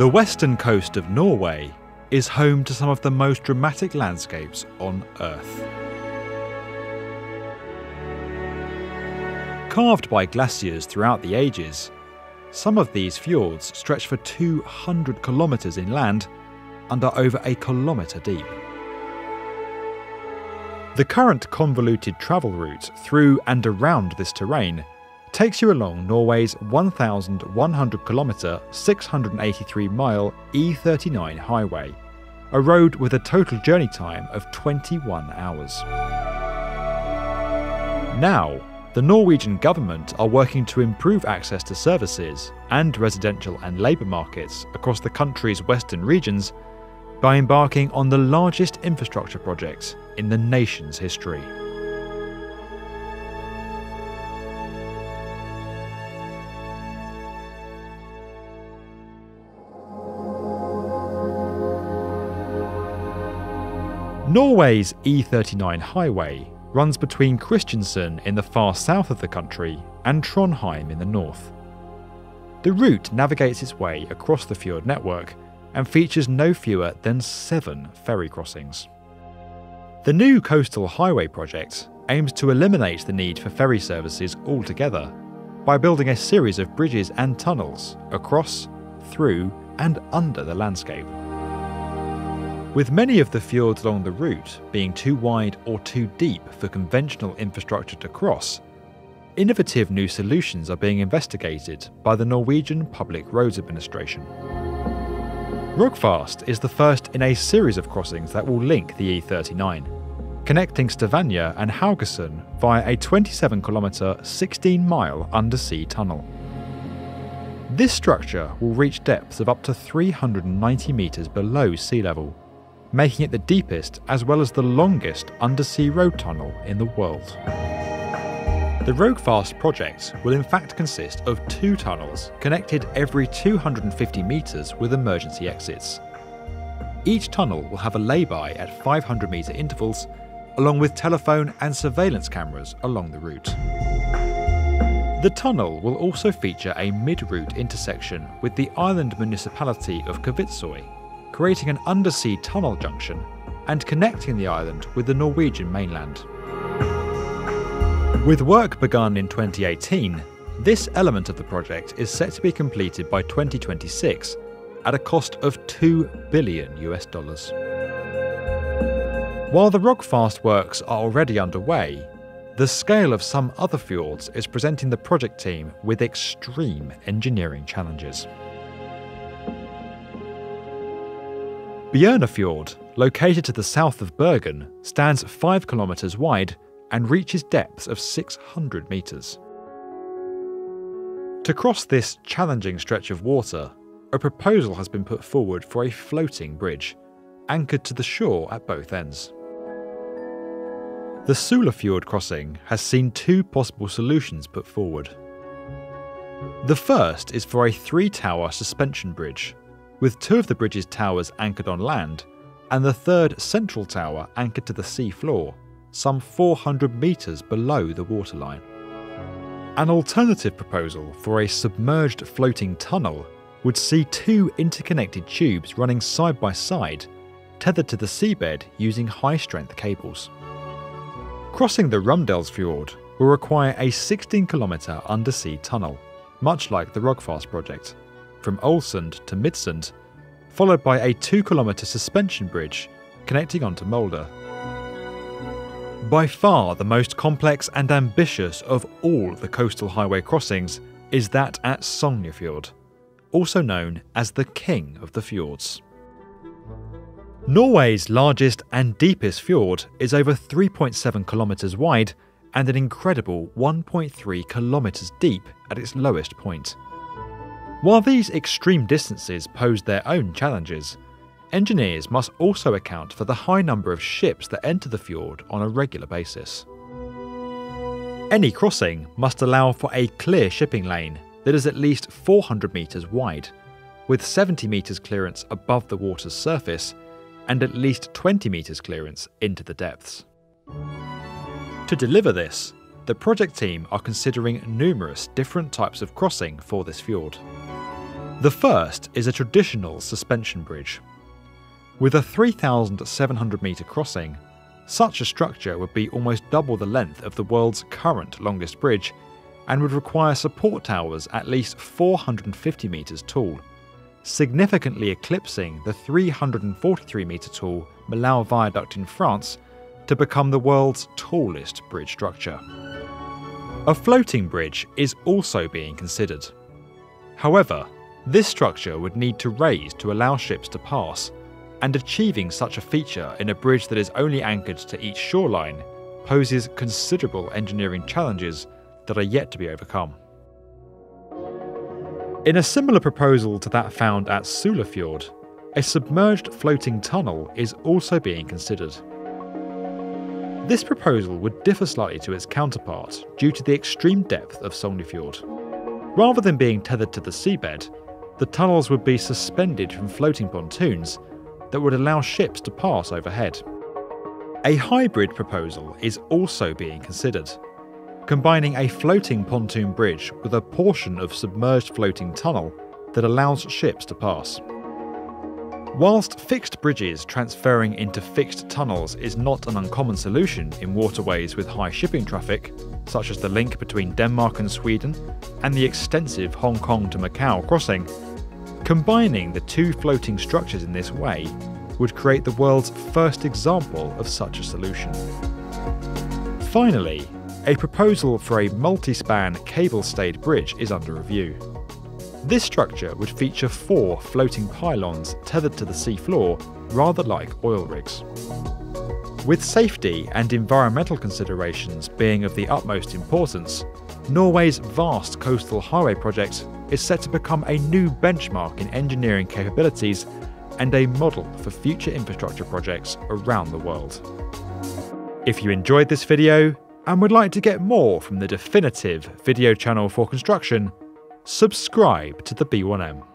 The western coast of Norway is home to some of the most dramatic landscapes on Earth. Carved by glaciers throughout the ages, some of these fjords stretch for 200 kilometres inland and are over a kilometre deep. The current convoluted travel route through and around this terrain takes you along Norway's 1,100 kilometre, 683 mile E39 highway, a road with a total journey time of 21 hours. Now, the Norwegian government are working to improve access to services and residential and labour markets across the country's western regions by embarking on the largest infrastructure project in the nation's history. Norway's E39 highway runs between Kristiansand in the far south of the country and Trondheim in the north. The route navigates its way across the fjord network and features no fewer than 7 ferry crossings. The new coastal highway project aims to eliminate the need for ferry services altogether by building a series of bridges and tunnels across, through, and under the landscape. With many of the fjords along the route being too wide or too deep for conventional infrastructure to cross, innovative new solutions are being investigated by the Norwegian Public Roads Administration. Rogfast is the first in a series of crossings that will link the E39, connecting Stavanger and Haugesund via a 27 kilometre, 16 mile undersea tunnel. This structure will reach depths of up to 390 metres below sea level, making it the deepest as well as the longest undersea road tunnel in the world. The Rogfast project will in fact consist of 2 tunnels connected every 250 metres with emergency exits. Each tunnel will have a lay-by at 500 metre intervals, along with telephone and surveillance cameras along the route. The tunnel will also feature a mid-route intersection with the island municipality of Kvitsøy, creating an undersea tunnel junction and connecting the island with the Norwegian mainland. With work begun in 2018, this element of the project is set to be completed by 2026 at a cost of $2 billion. While the Rogfast works are already underway, the scale of some other fjords is presenting the project team with extreme engineering challenges. Bjørnafjord, located to the south of Bergen, stands 5 kilometres wide and reaches depths of 600 metres. To cross this challenging stretch of water, a proposal has been put forward for a floating bridge, anchored to the shore at both ends. The Sulafjord crossing has seen 2 possible solutions put forward. The first is for a 3-tower suspension bridge, with 2 of the bridge's towers anchored on land, and the third central tower anchored to the sea floor, some 400 metres below the waterline. An alternative proposal for a submerged floating tunnel would see 2 interconnected tubes running side by side, tethered to the seabed using high-strength cables. Crossing the Rundalsfjord will require a 16-kilometre undersea tunnel, much like the Rogfast project, from Olsund to Midsund, followed by a 2-kilometre suspension bridge connecting onto Molde. By far the most complex and ambitious of all the coastal highway crossings is that at Sognefjord, also known as the King of the Fjords. Norway's largest and deepest fjord is over 3.7 kilometres wide and an incredible 1.3 kilometres deep at its lowest point. While these extreme distances pose their own challenges, engineers must also account for the high number of ships that enter the fjord on a regular basis. Any crossing must allow for a clear shipping lane that is at least 400 metres wide, with 70 metres clearance above the water's surface and at least 20 metres clearance into the depths. To deliver this, the project team are considering numerous different types of crossing for this fjord. The first is a traditional suspension bridge. With a 3,700 metre crossing, such a structure would be almost double the length of the world's current longest bridge and would require support towers at least 450 metres tall, significantly eclipsing the 343 metre tall Millau Viaduct in France to become the world's tallest bridge structure. A floating bridge is also being considered. However, this structure would need to raise to allow ships to pass, and achieving such a feature in a bridge that is only anchored to each shoreline poses considerable engineering challenges that are yet to be overcome. In a similar proposal to that found at Sulafjord, a submerged floating tunnel is also being considered. This proposal would differ slightly to its counterpart due to the extreme depth of Sognefjord. Rather than being tethered to the seabed, the tunnels would be suspended from floating pontoons that would allow ships to pass overhead. A hybrid proposal is also being considered, combining a floating pontoon bridge with a portion of submerged floating tunnel that allows ships to pass. Whilst fixed bridges transferring into fixed tunnels is not an uncommon solution in waterways with high shipping traffic, such as the link between Denmark and Sweden and the extensive Hong Kong to Macau crossing, combining the two floating structures in this way would create the world's first example of such a solution. Finally, a proposal for a multi-span cable-stayed bridge is under review. This structure would feature four floating pylons tethered to the seafloor, rather like oil rigs. With safety and environmental considerations being of the utmost importance, Norway's vast coastal highway project is set to become a new benchmark in engineering capabilities and a model for future infrastructure projects around the world. If you enjoyed this video and would like to get more from the definitive video channel for construction, subscribe to The B1M.